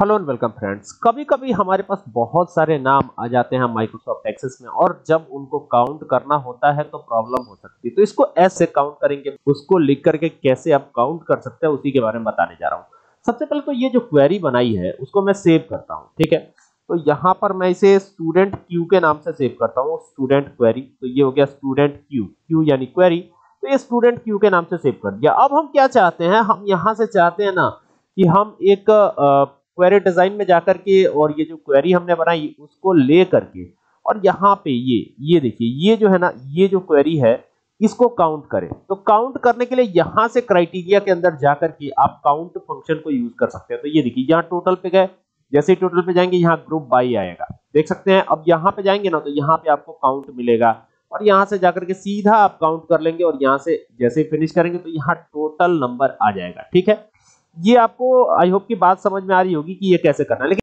Hello and welcome friends. कभी कभी हमारे पास बहुत सारे नाम आ जाते हैं माइक्रोसॉफ्ट एक्सेस में, और जब उनको काउंट करना होता है तो प्रॉब्लम हो सकती है। तो इसको ऐसे काउंट करेंगे, उसको लिख करके कैसे आप काउंट कर सकते हैं उसी के बारे में बताने जा रहा हूँ। सबसे पहले तो ये जो क्वेरी बनाई है उसको मैं सेव करता हूँ, ठीक है। तो यहाँ पर मैं इसे स्टूडेंट क्यू के नाम से सेव करता हूँ, स्टूडेंट क्वेरी। तो ये हो गया स्टूडेंट क्यू, क्यू यानी क्वेरी। तो ये स्टूडेंट क्यू के नाम से सेव कर दिया। अब हम क्या चाहते हैं, हम यहाँ से चाहते हैं ना कि हम एक क्वेरी डिजाइन में जाकर के और ये जो क्वेरी हमने बनाई उसको ले करके और यहाँ पे ये देखिए ये जो है ना, ये जो क्वेरी है इसको काउंट करें। तो काउंट करने के लिए यहाँ से क्राइटेरिया के अंदर जाकर के आप काउंट फंक्शन को यूज कर सकते हैं। तो ये देखिए यहाँ टोटल पे गए, जैसे ही टोटल पे जाएंगे यहाँ ग्रुप बाई आएगा, देख सकते हैं। अब यहाँ पे जाएंगे ना तो यहाँ पे आपको काउंट मिलेगा और यहाँ से जाकर के सीधा आप काउंट कर लेंगे और यहाँ से जैसे ही फिनिश करेंगे तो यहाँ टोटल नंबर आ जाएगा, ठीक है। ये आपको आई होप की बात समझ में आ रही होगी कि ये कैसे करना है।